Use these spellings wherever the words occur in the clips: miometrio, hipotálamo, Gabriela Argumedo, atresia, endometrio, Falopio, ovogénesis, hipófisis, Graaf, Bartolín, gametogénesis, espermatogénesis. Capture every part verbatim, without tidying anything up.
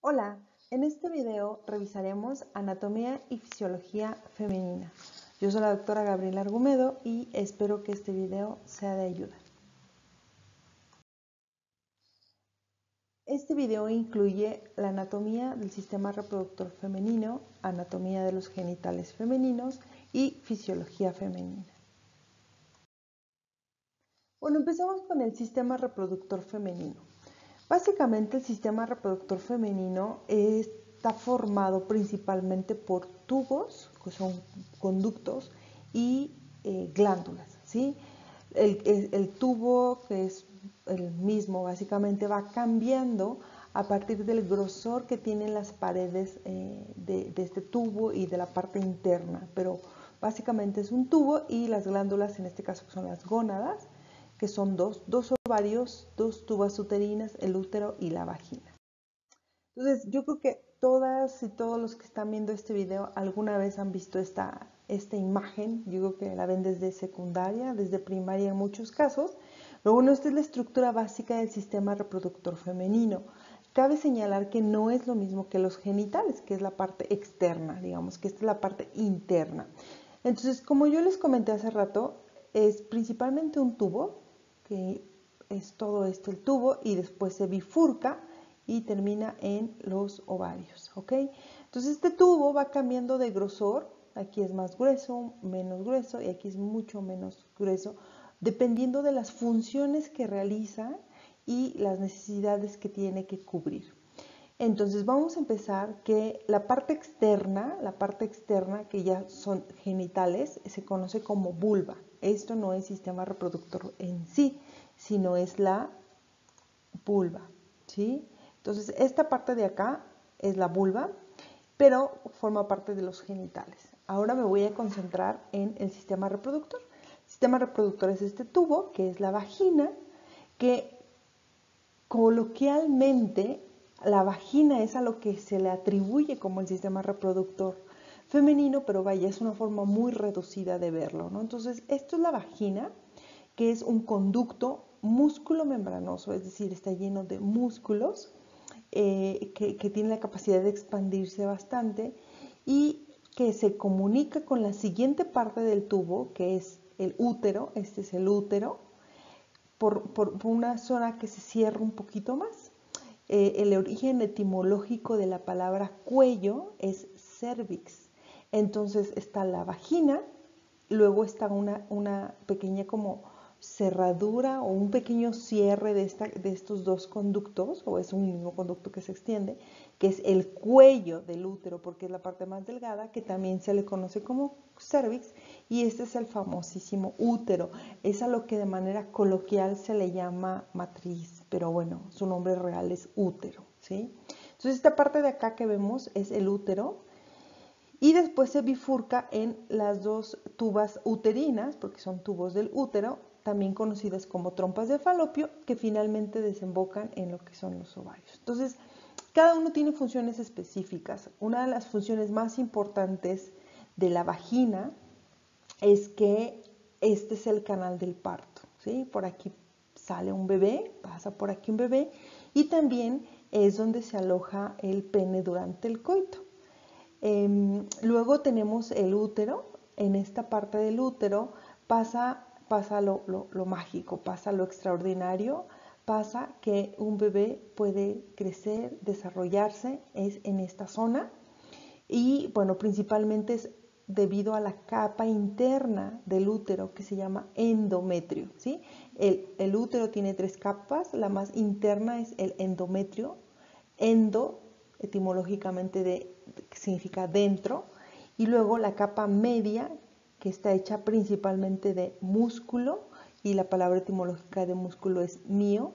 Hola, en este video revisaremos anatomía y fisiología femenina. Yo soy la doctora Gabriela Argumedo y espero que este video sea de ayuda. Este video incluye la anatomía del sistema reproductor femenino, anatomía de los genitales femeninos y fisiología femenina. Bueno, empezamos con el sistema reproductor femenino. Básicamente el sistema reproductor femenino está formado principalmente por tubos, que son conductos, y eh, glándulas, ¿sí? El, el, el tubo, que es el mismo, básicamente va cambiando a partir del grosor que tienen las paredes eh, de, de este tubo y de la parte interna. Pero básicamente es un tubo y las glándulas, en este caso son las gónadas, que son dos, dos ovarios, dos tubas uterinas, el útero y la vagina. Entonces, yo creo que todas y todos los que están viendo este video alguna vez han visto esta, esta imagen. Yo creo que la ven desde secundaria, desde primaria en muchos casos. Pero bueno, esta es la estructura básica del sistema reproductor femenino. Cabe señalar que no es lo mismo que los genitales, que es la parte externa, digamos, que esta es la parte interna. Entonces, como yo les comenté hace rato, es principalmente un tubo, que es todo esto el tubo, y después se bifurca y termina en los ovarios, ¿ok? Entonces este tubo va cambiando de grosor, aquí es más grueso, menos grueso, y aquí es mucho menos grueso, dependiendo de las funciones que realiza y las necesidades que tiene que cubrir. Entonces vamos a empezar que la parte externa, la parte externa que ya son genitales, se conoce como vulva. Esto no es sistema reproductor en sí, sino es la vulva, ¿sí? Entonces, esta parte de acá es la vulva, pero forma parte de los genitales. Ahora me voy a concentrar en el sistema reproductor. El sistema reproductor es este tubo, que es la vagina, que coloquialmente la vagina es a lo que se le atribuye como el sistema reproductor femenino, pero vaya, es una forma muy reducida de verlo, ¿no? Entonces, esto es la vagina, que es un conducto músculo membranoso, es decir, está lleno de músculos, eh, que, que tiene la capacidad de expandirse bastante y que se comunica con la siguiente parte del tubo, que es el útero, este es el útero, por, por, por una zona que se cierra un poquito más. Eh, el origen etimológico de la palabra cuello es cervix. Entonces está la vagina, luego está una, una pequeña como cerradura o un pequeño cierre de, esta, de estos dos conductos, o es un mismo conducto que se extiende, que es el cuello del útero, porque es la parte más delgada, que también se le conoce como cervix, y este es el famosísimo útero. Es a lo que de manera coloquial se le llama matriz, pero bueno, su nombre real es útero, ¿sí? Entonces esta parte de acá que vemos es el útero, y después se bifurca en las dos tubas uterinas, porque son tubos del útero, también conocidas como trompas de Falopio, que finalmente desembocan en lo que son los ovarios. Entonces, cada uno tiene funciones específicas. Una de las funciones más importantes de la vagina es que este es el canal del parto, ¿sí? Por aquí sale un bebé, pasa por aquí un bebé, y también es donde se aloja el pene durante el coito. Eh, luego tenemos el útero. En esta parte del útero pasa, pasa lo, lo, lo mágico, pasa lo extraordinario, pasa que un bebé puede crecer, desarrollarse, es en esta zona. Y bueno, principalmente es debido a la capa interna del útero que se llama endometrio, ¿sí? El, el útero tiene tres capas, la más interna es el endometrio, endo, etimológicamente de que significa dentro, y luego la capa media, que está hecha principalmente de músculo, y la palabra etimológica de músculo es mio,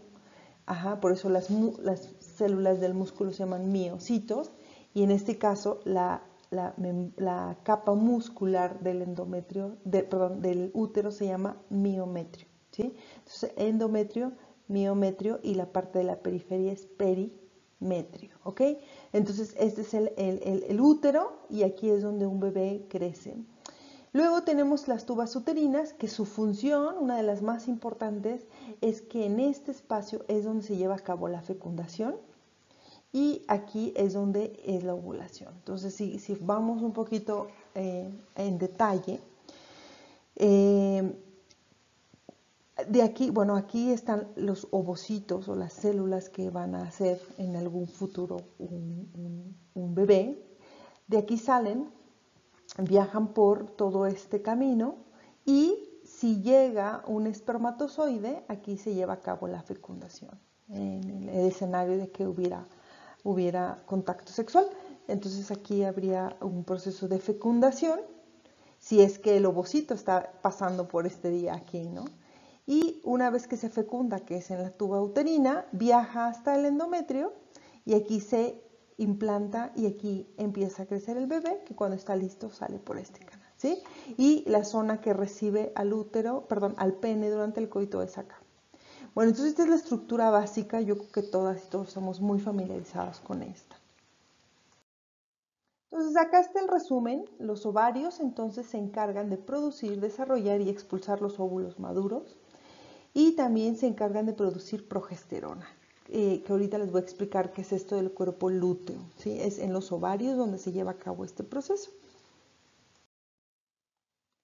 ajá, por eso las, las células del músculo se llaman miocitos, y en este caso la, la, la capa muscular del endometrio, de, perdón, del útero se llama miometrio, ¿sí? Entonces endometrio, miometrio, y la parte de la periferia es peri metrio, ¿ok? Entonces este es el, el, el, el útero, y aquí es donde un bebé crece. Luego tenemos las tubas uterinas, que su función, una de las más importantes, es que en este espacio es donde se lleva a cabo la fecundación, y aquí es donde es la ovulación. Entonces, si, si vamos un poquito eh, en detalle, eh, de aquí, bueno, aquí están los ovocitos o las células que van a hacer en algún futuro un, un, un bebé. De aquí salen, viajan por todo este camino y si llega un espermatozoide, aquí se lleva a cabo la fecundación en el escenario de que hubiera, hubiera contacto sexual. Entonces aquí habría un proceso de fecundación si es que el ovocito está pasando por este día aquí, ¿no? Y una vez que se fecunda, que es en la tuba uterina, viaja hasta el endometrio y aquí se implanta y aquí empieza a crecer el bebé, que cuando está listo sale por este canal, ¿sí? Y la zona que recibe al útero, perdón, al pene durante el coito es acá. Bueno, entonces esta es la estructura básica, yo creo que todas y todos somos muy familiarizados con esta. Entonces acá está el resumen. Los ovarios entonces se encargan de producir, desarrollar y expulsar los óvulos maduros. Y también se encargan de producir progesterona, eh, que ahorita les voy a explicar qué es esto del cuerpo lúteo, ¿sí? Es en los ovarios donde se lleva a cabo este proceso.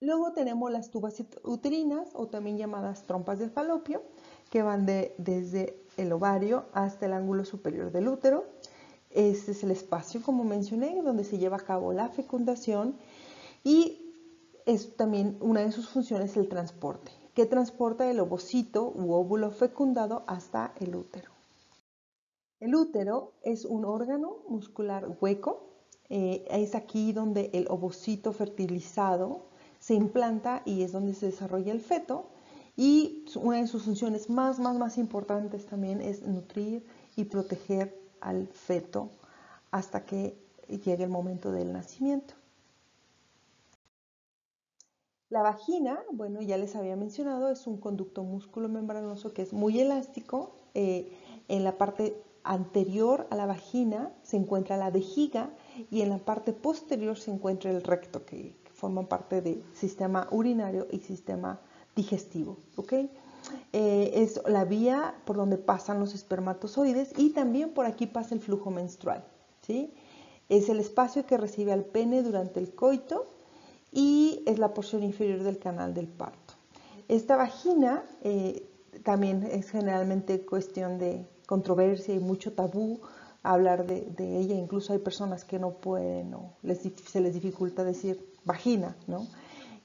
Luego tenemos las tubas uterinas, o también llamadas trompas de Falopio, que van de, desde el ovario hasta el ángulo superior del útero. Este es el espacio, como mencioné, donde se lleva a cabo la fecundación, y es también una de sus funciones el transporte, que transporta el ovocito u óvulo fecundado hasta el útero. El útero es un órgano muscular hueco, eh, es aquí donde el ovocito fertilizado se implanta y es donde se desarrolla el feto, y una de sus funciones más, más, más importantes también es nutrir y proteger al feto hasta que llegue el momento del nacimiento. La vagina, bueno, ya les había mencionado, es un conducto músculo-membranoso que es muy elástico. Eh, en la parte anterior a la vagina se encuentra la vejiga y en la parte posterior se encuentra el recto, que, que forman parte del sistema urinario y sistema digestivo, ¿ok? Eh, es la vía por donde pasan los espermatozoides y también por aquí pasa el flujo menstrual, ¿sí? Es el espacio que recibe al pene durante el coito y es la porción inferior del canal del parto. Esta vagina eh, también es generalmente cuestión de controversia y mucho tabú hablar de, de ella. Incluso hay personas que no pueden o les, se les dificulta decir vagina, ¿no?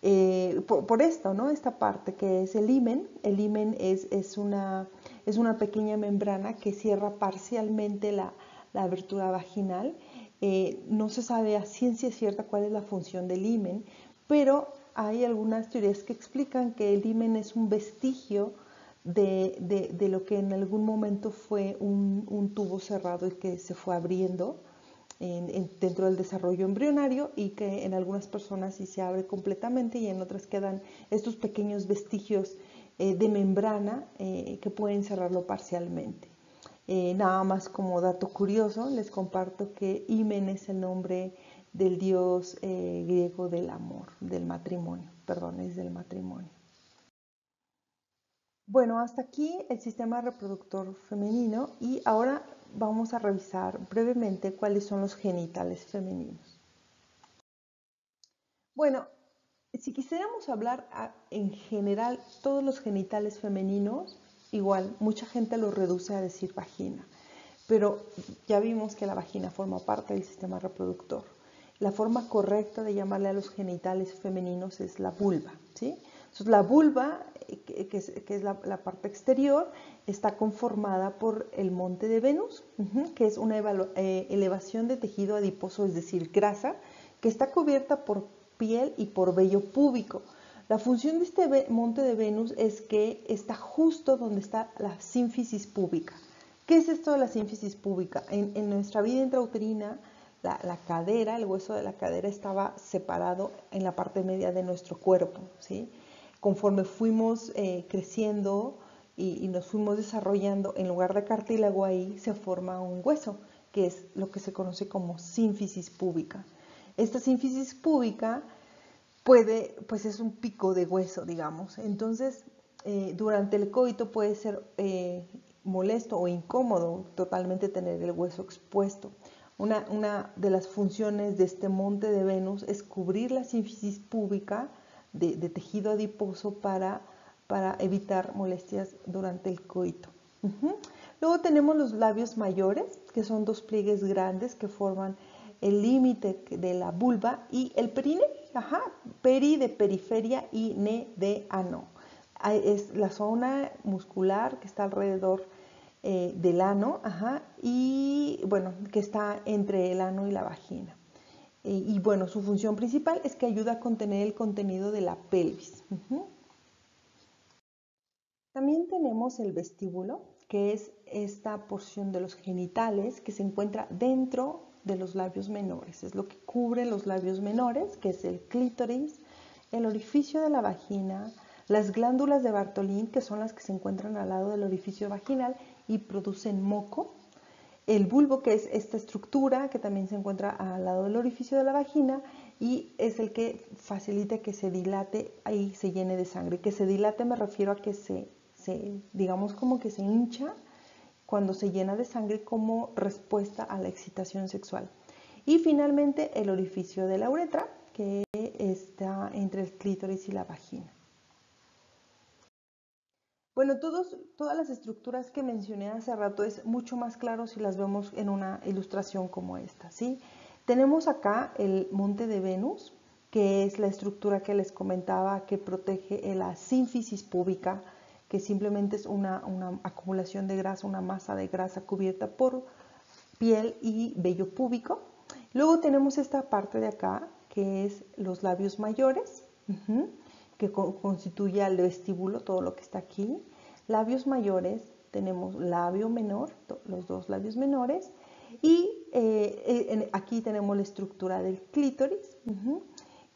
Eh, por, por esto, ¿no? Esta parte que es el himen. El himen es, es, una, es una pequeña membrana que cierra parcialmente la, la abertura vaginal. Eh, no se sabe a ciencia cierta cuál es la función del himen, pero hay algunas teorías que explican que el himen es un vestigio de, de, de lo que en algún momento fue un, un tubo cerrado y que se fue abriendo En, en, dentro del desarrollo embrionario, y que en algunas personas sí se abre completamente y en otras quedan estos pequeños vestigios eh, de membrana eh, que pueden cerrarlo parcialmente. Eh, nada más como dato curioso, les comparto que himen es el nombre del dios eh, griego del amor, del matrimonio, perdón, es del matrimonio. Bueno, hasta aquí el sistema reproductor femenino, y ahora vamos a revisar brevemente cuáles son los genitales femeninos. Bueno, si quisiéramos hablar a, en general todos los genitales femeninos, igual mucha gente lo reduce a decir vagina, pero ya vimos que la vagina forma parte del sistema reproductor. La forma correcta de llamarle a los genitales femeninos es la vulva, ¿sí? Entonces, la vulva, que es, que es la, la parte exterior, está conformada por el monte de Venus, que es una elevación de tejido adiposo, es decir, grasa, que está cubierta por piel y por vello púbico. La función de este monte de Venus es que está justo donde está la sínfisis púbica. ¿Qué es esto de la sínfisis púbica? En, en nuestra vida intrauterina, La, la cadera, el hueso de la cadera estaba separado en la parte media de nuestro cuerpo, ¿sí? Conforme fuimos eh, creciendo y, y nos fuimos desarrollando, en lugar de cartílago ahí se forma un hueso, que es lo que se conoce como sínfisis púbica. Esta sínfisis púbica puede, pues es un pico de hueso, digamos. Entonces, eh, durante el coito puede ser eh, molesto o incómodo totalmente tener el hueso expuesto. Una, una de las funciones de este monte de Venus es cubrir la sínfisis púbica de, de tejido adiposo para, para evitar molestias durante el coito. Uh-huh. Luego tenemos los labios mayores, que son dos pliegues grandes que forman el límite de la vulva, y el perine, ajá, peri de periferia y ne de ano. Es la zona muscular que está alrededor eh, del ano, ajá, y bueno, que está entre el ano y la vagina. Y, y bueno, su función principal es que ayuda a contener el contenido de la pelvis. Uh-huh. También tenemos el vestíbulo, que es esta porción de los genitales que se encuentra dentro de los labios menores. Es lo que cubre los labios menores, que es el clítoris, el orificio de la vagina, las glándulas de Bartolín, que son las que se encuentran al lado del orificio vaginal y producen moco, el bulbo, que es esta estructura que también se encuentra al lado del orificio de la vagina y es el que facilita que se dilate y se llene de sangre. Que se dilate me refiero a que se, se digamos como que se hincha cuando se llena de sangre como respuesta a la excitación sexual. Y finalmente el orificio de la uretra, que está entre el clítoris y la vagina. Bueno, todos, todas las estructuras que mencioné hace rato es mucho más claro si las vemos en una ilustración como esta, ¿sí? Tenemos acá el monte de Venus, que es la estructura que les comentaba que protege la sínfisis púbica, que simplemente es una, una acumulación de grasa, una masa de grasa cubierta por piel y vello púbico. Luego tenemos esta parte de acá, que es los labios mayores, uh-huh, que constituye el vestíbulo, todo lo que está aquí. Labios mayores, tenemos labio menor, los dos labios menores, y eh, en, aquí tenemos la estructura del clítoris, uh-huh,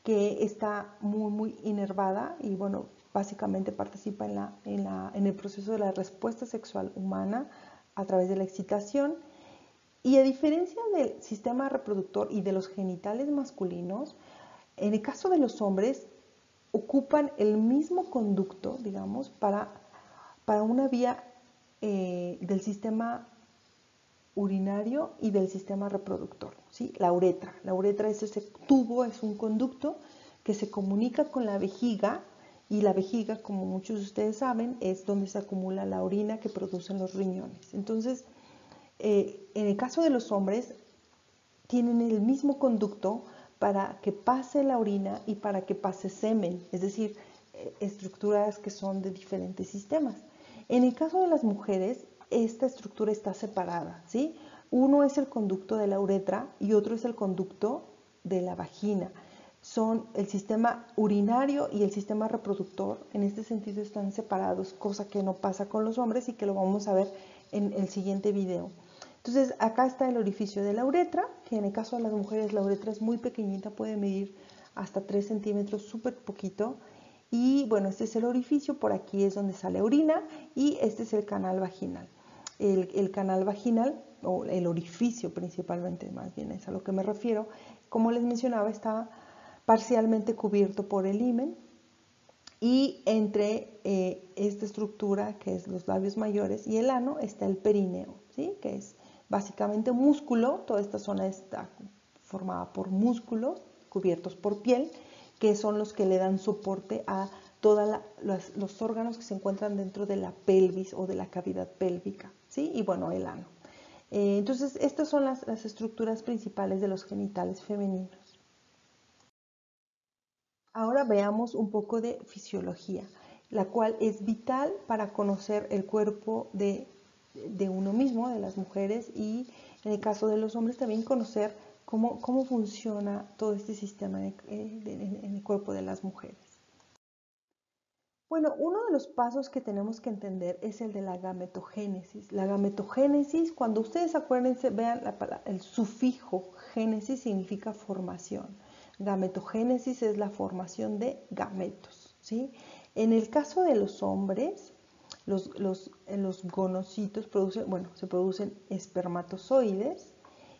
que está muy, muy inervada y, bueno, básicamente participa en, la, en, la, en el proceso de la respuesta sexual humana a través de la excitación. Y a diferencia del sistema reproductor y de los genitales masculinos, en el caso de los hombres, ocupan el mismo conducto, digamos, para, para una vía eh, del sistema urinario y del sistema reproductor, ¿sí? La uretra. La uretra es ese tubo, es un conducto que se comunica con la vejiga, y la vejiga, como muchos de ustedes saben, es donde se acumula la orina que producen los riñones. Entonces, eh, en el caso de los hombres, tienen el mismo conducto para que pase la orina y para que pase semen, es decir, estructuras que son de diferentes sistemas. En el caso de las mujeres, esta estructura está separada, ¿sí? Uno es el conducto de la uretra y otro es el conducto de la vagina. Son el sistema urinario y el sistema reproductor, en este sentido están separados, cosa que no pasa con los hombres y que lo vamos a ver en el siguiente video. Entonces, acá está el orificio de la uretra, que en el caso de las mujeres la uretra es muy pequeñita, puede medir hasta tres centímetros, súper poquito. Y bueno, este es el orificio, por aquí es donde sale orina y este es el canal vaginal. El, el canal vaginal, o el orificio principalmente, más bien es a lo que me refiero, como les mencionaba, está parcialmente cubierto por el himen. Y entre eh, esta estructura, que es los labios mayores, y el ano, está el perineo, ¿sí? Que es básicamente músculo, toda esta zona está formada por músculos cubiertos por piel, que son los que le dan soporte a todos los órganos que se encuentran dentro de la pelvis o de la cavidad pélvica, ¿sí? Y bueno, el ano. Eh, entonces, estas son las, las estructuras principales de los genitales femeninos. Ahora veamos un poco de fisiología, la cual es vital para conocer el cuerpo de de uno mismo, de las mujeres, y en el caso de los hombres también conocer cómo, cómo funciona todo este sistema de, de, de, en el cuerpo de las mujeres. Bueno, uno de los pasos que tenemos que entender es el de la gametogénesis. La gametogénesis, cuando ustedes acuérdense, vean la, el sufijo génesis significa formación. Gametogénesis es la formación de gametos, ¿sí? En el caso de los hombres, Los, los, los gonocitos producen, bueno, se producen espermatozoides,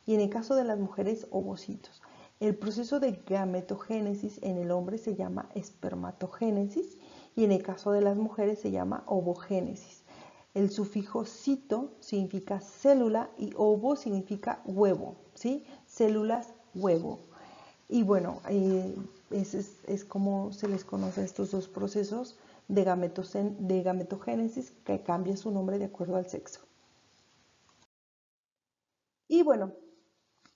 y en el caso de las mujeres, ovocitos. El proceso de gametogénesis en el hombre se llama espermatogénesis y en el caso de las mujeres se llama ovogénesis. El sufijo cito significa célula y ovo significa huevo, ¿sí? Células huevo. Y bueno, eh, es, es, es como se les conoce a estos dos procesos de, de gametogénesis, que cambia su nombre de acuerdo al sexo. Y bueno,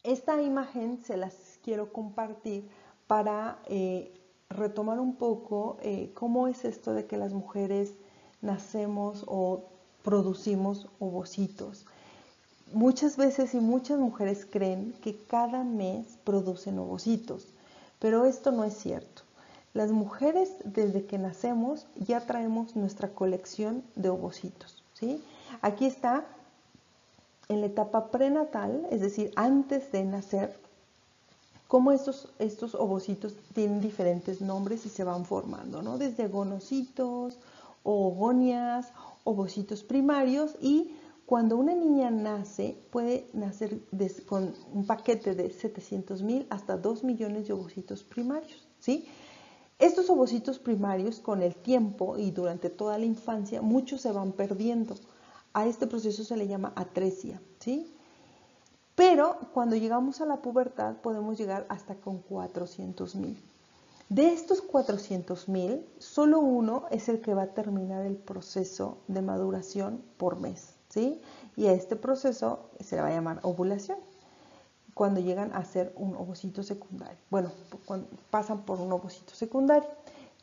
esta imagen se las quiero compartir para eh, retomar un poco eh, cómo es esto de que las mujeres nacemos o producimos ovocitos. Muchas veces y muchas mujeres creen que cada mes producen ovocitos, pero esto no es cierto. Las mujeres desde que nacemos ya traemos nuestra colección de ovocitos, ¿sí? Aquí está en la etapa prenatal, es decir, antes de nacer, cómo estos, estos ovocitos tienen diferentes nombres y se van formando, ¿no? Desde gonocitos, ogonias, ovocitos primarios, y cuando una niña nace, puede nacer des, con un paquete de setecientos mil hasta dos millones de ovocitos primarios, ¿sí? Estos ovocitos primarios, con el tiempo y durante toda la infancia, muchos se van perdiendo. A este proceso se le llama atresia, ¿sí? Pero cuando llegamos a la pubertad podemos llegar hasta con cuatrocientos mil. De estos cuatrocientos mil, solo uno es el que va a terminar el proceso de maduración por mes, ¿sí? Y a este proceso se le va a llamar ovulación, cuando llegan a ser un ovocito secundario. Bueno, cuando pasan por un ovocito secundario.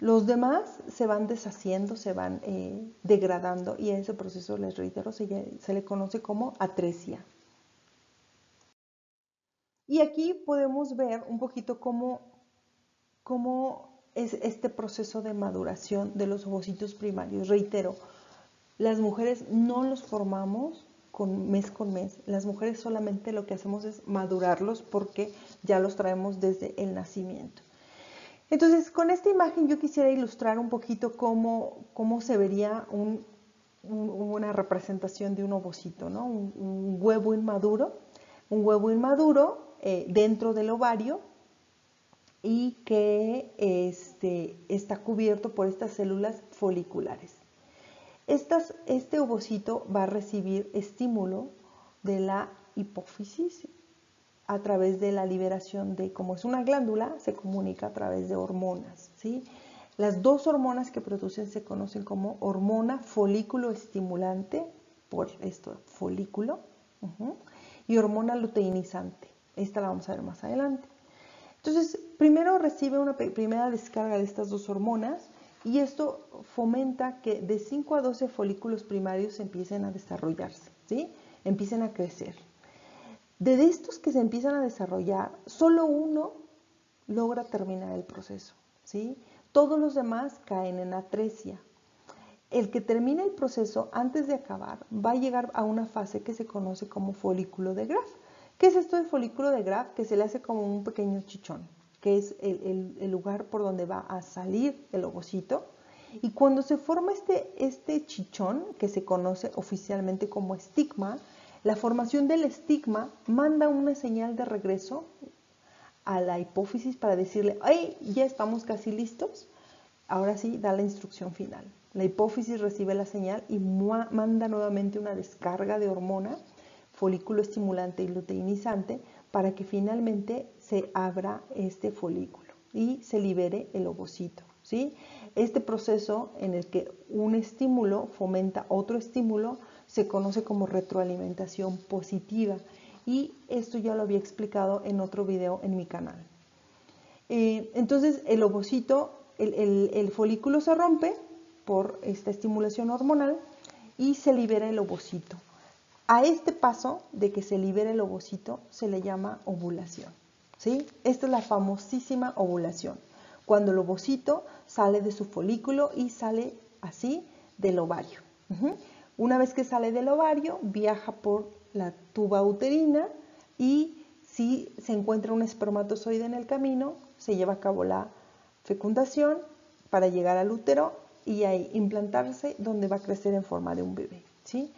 Los demás se van deshaciendo, se van eh, degradando, y a ese proceso, les reitero, se, se le conoce como atresia. Y aquí podemos ver un poquito cómo, cómo es este proceso de maduración de los ovocitos primarios. Reitero, las mujeres no los formamos con, mes con mes. Las mujeres solamente lo que hacemos es madurarlos, porque ya los traemos desde el nacimiento. Entonces, con esta imagen yo quisiera ilustrar un poquito cómo, cómo se vería un, un, una representación de un ovocito, ¿no? Un, un huevo inmaduro, un huevo inmaduro eh, dentro del ovario, y que este, está cubierto por estas células foliculares. Estas, este ovocito va a recibir estímulo de la hipófisis, a través de la liberación de, como es una glándula, se comunica a través de hormonas, ¿sí? Las dos hormonas que producen se conocen como hormona folículo estimulante, por esto, folículo, uh-huh, y hormona luteinizante. Esta la vamos a ver más adelante. Entonces, primero recibe una primera descarga de estas dos hormonas, y esto fomenta que de cinco a doce folículos primarios empiecen a desarrollarse, ¿sí? Empiecen a crecer. De estos que se empiezan a desarrollar, solo uno logra terminar el proceso, ¿sí? Todos los demás caen en atresia. El que termina el proceso antes de acabar va a llegar a una fase que se conoce como folículo de Graaf. ¿Qué es esto de folículo de Graaf? Que se le hace como un pequeño chichón, que es el, el, el lugar por donde va a salir el ovocito. Y cuando se forma este, este chichón, que se conoce oficialmente como estigma, la formación del estigma manda una señal de regreso a la hipófisis para decirle, ¡ay, ya estamos casi listos! Ahora sí, da la instrucción final. La hipófisis recibe la señal y manda nuevamente una descarga de hormona, folículo estimulante y luteinizante, para que finalmente se abra este folículo y se libere el ovocito, ¿sí? Este proceso en el que un estímulo fomenta otro estímulo se conoce como retroalimentación positiva, y esto ya lo había explicado en otro video en mi canal. Eh, entonces el ovocito, el, el, el folículo se rompe por esta estimulación hormonal y se libera el ovocito. A este paso de que se libera el ovocito se le llama ovulación, ¿sí? Esta es la famosísima ovulación, cuando el ovocito sale de su folículo y sale así del ovario. Uh-huh. Una vez que sale del ovario, viaja por la tuba uterina, y si se encuentra un espermatozoide en el camino, se lleva a cabo la fecundación para llegar al útero y ahí implantarse, donde va a crecer en forma de un bebé, ¿sí?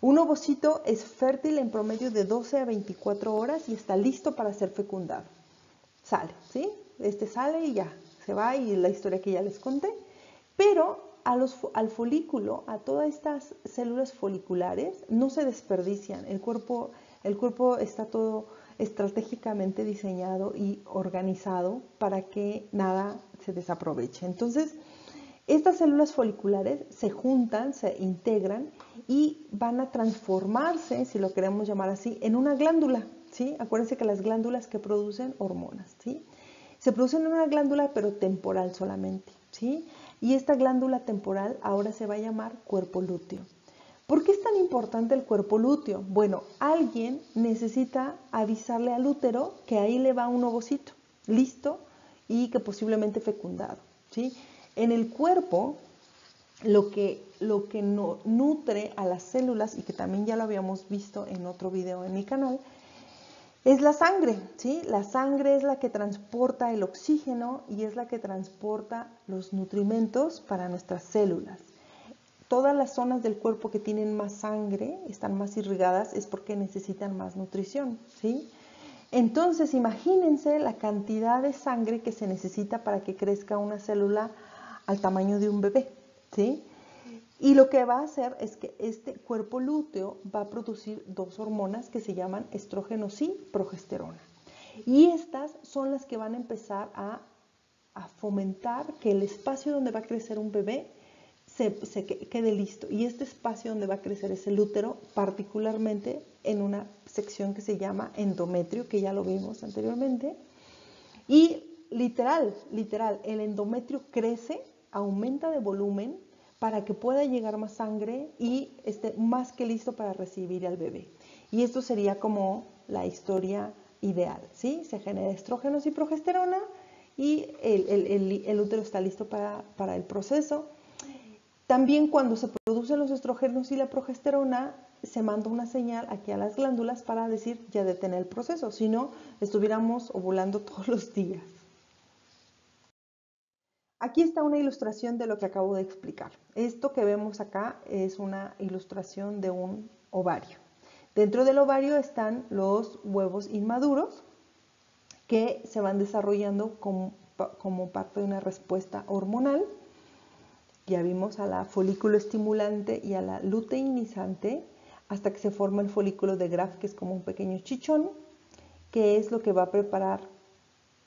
Un ovocito es fértil en promedio de doce a veinticuatro horas y está listo para ser fecundado. Sale, ¿sí? Este sale y ya, se va, y la historia que ya les conté. Pero a los, al folículo, a todas estas células foliculares, no se desperdician. El cuerpo, el cuerpo está todo estratégicamente diseñado y organizado para que nada se desaproveche. Entonces, estas células foliculares se juntan, se integran y van a transformarse, si lo queremos llamar así, en una glándula, ¿sí? Acuérdense que las glándulas que producen hormonas, ¿sí? Se producen en una glándula, pero temporal solamente, ¿sí? Y esta glándula temporal ahora se va a llamar cuerpo lúteo. ¿Por qué es tan importante el cuerpo lúteo? Bueno, alguien necesita avisarle al útero que ahí le va un ovocito, listo, y que posiblemente fecundado, ¿sí? En el cuerpo, lo que, lo que no, nutre a las células, y que también ya lo habíamos visto en otro video en mi canal, es la sangre, ¿sí? La sangre es la que transporta el oxígeno y es la que transporta los nutrimentos para nuestras células. Todas las zonas del cuerpo que tienen más sangre, están más irrigadas, es porque necesitan más nutrición, ¿sí? Entonces, imagínense la cantidad de sangre que se necesita para que crezca una célula al tamaño de un bebé, ¿sí? Y lo que va a hacer es que este cuerpo lúteo va a producir dos hormonas que se llaman estrógenos y progesterona. Y estas son las que van a empezar a, a fomentar que el espacio donde va a crecer un bebé se, se quede listo. Y este espacio donde va a crecer es el útero, particularmente en una sección que se llama endometrio, que ya lo vimos anteriormente. Y literal, literal, el endometrio crece, aumenta de volumen, para que pueda llegar más sangre y esté más que listo para recibir al bebé. Y esto sería como la historia ideal, ¿sí? Se genera estrógenos y progesterona y el, el, el, el útero está listo para, para el proceso. También cuando se producen los estrógenos y la progesterona, se manda una señal aquí a las glándulas para decir ya detener el proceso, si no estuviéramos ovulando todos los días. Aquí está una ilustración de lo que acabo de explicar. Esto que vemos acá es una ilustración de un ovario. Dentro del ovario están los huevos inmaduros que se van desarrollando como, como parte de una respuesta hormonal. Ya vimos a la folículo estimulante y a la luteinizante hasta que se forma el folículo de Graaf, que es como un pequeño chichón, que es lo que va a preparar,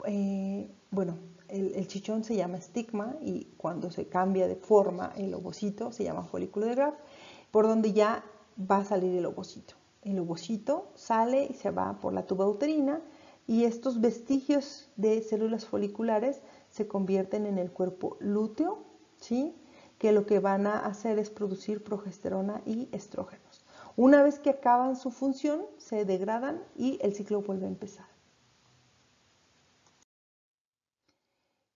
eh, bueno, El, el chichón se llama estigma y cuando se cambia de forma el ovocito se llama folículo de Graaf, por donde ya va a salir el ovocito. El ovocito sale y se va por la tuba uterina y estos vestigios de células foliculares se convierten en el cuerpo lúteo, ¿sí? Que lo que van a hacer es producir progesterona y estrógenos. Una vez que acaban su función se degradan y el ciclo vuelve a empezar.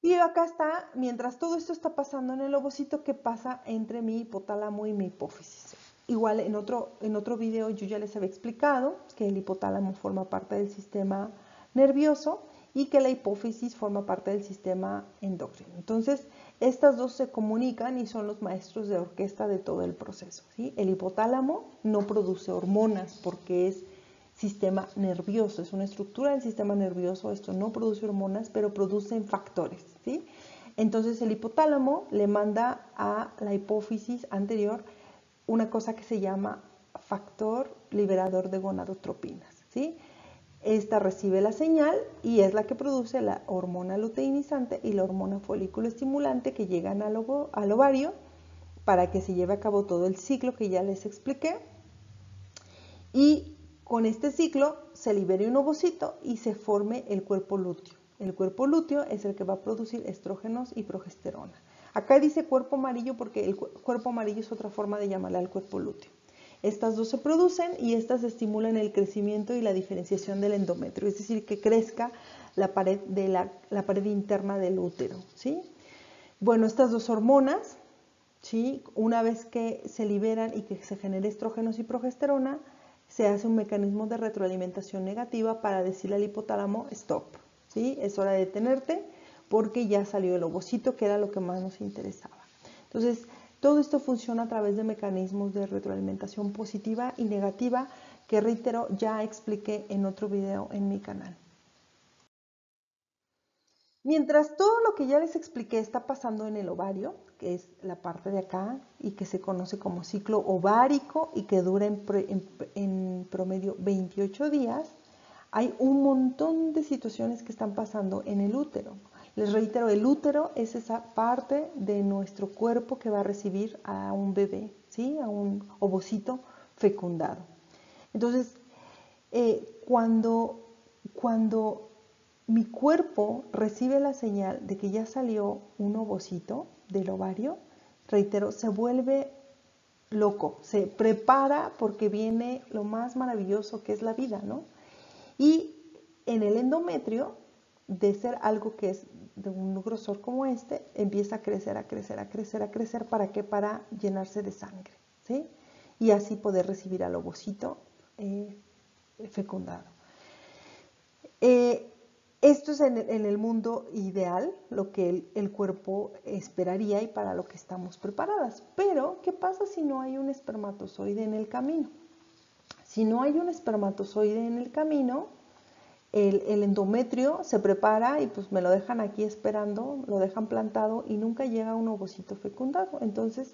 Y acá está, mientras todo esto está pasando en el ovocito, ¿qué pasa entre mi hipotálamo y mi hipófisis? Igual en otro, en otro video yo ya les había explicado que el hipotálamo forma parte del sistema nervioso y que la hipófisis forma parte del sistema endocrino. Entonces, estas dos se comunican y son los maestros de orquesta de todo el proceso, ¿sí? El hipotálamo no produce hormonas porque es sistema nervioso, es una estructura del sistema nervioso, esto no produce hormonas, pero producen factores, ¿sí? Entonces el hipotálamo le manda a la hipófisis anterior una cosa que se llama factor liberador de gonadotropinas, ¿sí? Esta recibe la señal y es la que produce la hormona luteinizante y la hormona folículo estimulante que llegan al, ovo, al ovario para que se lleve a cabo todo el ciclo que ya les expliqué. Y con este ciclo se libere un ovocito y se forme el cuerpo lúteo. El cuerpo lúteo es el que va a producir estrógenos y progesterona. Acá dice cuerpo amarillo porque el cuerpo amarillo es otra forma de llamarle al cuerpo lúteo. Estas dos se producen y estas estimulan el crecimiento y la diferenciación del endometrio, es decir, que crezca la pared, de la, la pared interna del útero, ¿sí? Bueno, estas dos hormonas, ¿sí? Una vez que se liberan y que se genere estrógenos y progesterona, se hace un mecanismo de retroalimentación negativa para decirle al hipotálamo, stop, ¿sí? Es hora de detenerte porque ya salió el ovocito, que era lo que más nos interesaba. Entonces, todo esto funciona a través de mecanismos de retroalimentación positiva y negativa que, reitero, ya expliqué en otro video en mi canal. Mientras todo lo que ya les expliqué está pasando en el ovario, que es la parte de acá y que se conoce como ciclo ovárico y que dura en, en, en promedio veintiocho días, hay un montón de situaciones que están pasando en el útero. Les reitero, el útero es esa parte de nuestro cuerpo que va a recibir a un bebé, ¿sí? A un ovocito fecundado. Entonces, eh, cuando, cuando mi cuerpo recibe la señal de que ya salió un ovocito del ovario, reitero, se vuelve loco, se prepara porque viene lo más maravilloso que es la vida, ¿no? Y en el endometrio, de ser algo que es de un grosor como este, empieza a crecer, a crecer, a crecer, a crecer. ¿Para qué? Para llenarse de sangre, ¿sí? Y así poder recibir al ovocito eh, fecundado. Eh, esto es en el, en el mundo ideal, lo que el, el cuerpo esperaría y para lo que estamos preparadas. Pero, ¿qué pasa si no hay un espermatozoide en el camino? Si no hay un espermatozoide en el camino, el, el endometrio se prepara y pues me lo dejan aquí esperando, lo dejan plantado y nunca llega un ovocito fecundado. Entonces,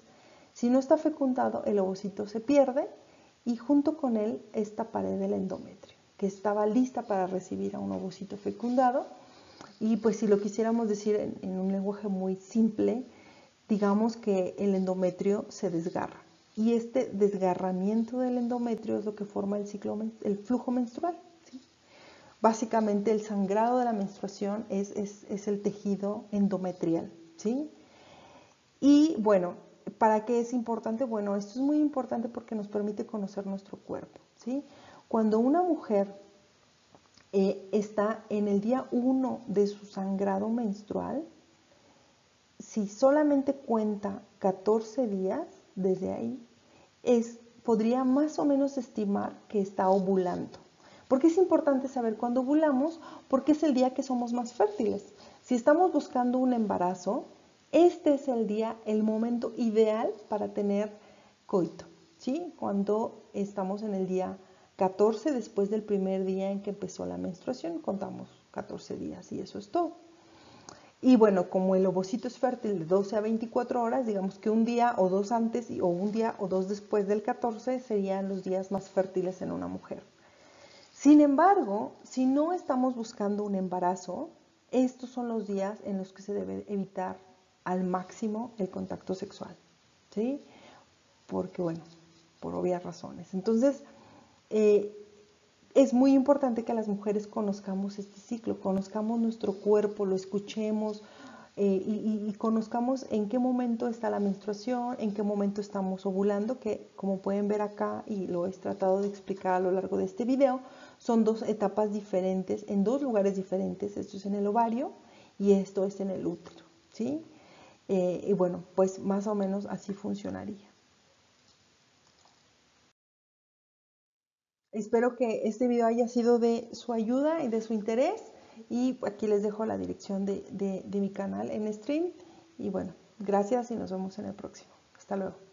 si no está fecundado, el ovocito se pierde y junto con él esta pared del endometrio, que estaba lista para recibir a un ovocito fecundado. Y pues si lo quisiéramos decir en, en un lenguaje muy simple, digamos que el endometrio se desgarra. Y este desgarramiento del endometrio es lo que forma el, ciclo, el flujo menstrual, ¿sí? Básicamente el sangrado de la menstruación es, es, es el tejido endometrial, ¿sí? Y bueno, ¿para qué es importante? Bueno, esto es muy importante porque nos permite conocer nuestro cuerpo, ¿sí? Cuando una mujer eh, está en el día uno de su sangrado menstrual, si solamente cuenta catorce días, desde ahí, es, podría más o menos estimar que está ovulando. ¿Por qué es importante saber cuándo ovulamos? Porque es el día que somos más fértiles. Si estamos buscando un embarazo, este es el día, el momento ideal para tener coito, ¿sí? Cuando estamos en el día catorce, después del primer día en que empezó la menstruación, contamos catorce días y eso es todo. Y bueno, como el ovocito es fértil de doce a veinticuatro horas, digamos que un día o dos antes o un día o dos después del catorce serían los días más fértiles en una mujer. Sin embargo, si no estamos buscando un embarazo, estos son los días en los que se debe evitar al máximo el contacto sexual, ¿sí? Porque bueno, por obvias razones. Entonces, eh, es muy importante que las mujeres conozcamos este ciclo, conozcamos nuestro cuerpo, lo escuchemos eh, y, y, y conozcamos en qué momento está la menstruación, en qué momento estamos ovulando, que como pueden ver acá, y lo he tratado de explicar a lo largo de este video, son dos etapas diferentes, en dos lugares diferentes, esto es en el ovario y esto es en el útero, ¿sí? Eh, y bueno, pues más o menos así funcionaría. Espero que este video haya sido de su ayuda y de su interés y aquí les dejo la dirección de, de, de mi canal en stream y bueno, gracias y nos vemos en el próximo. Hasta luego.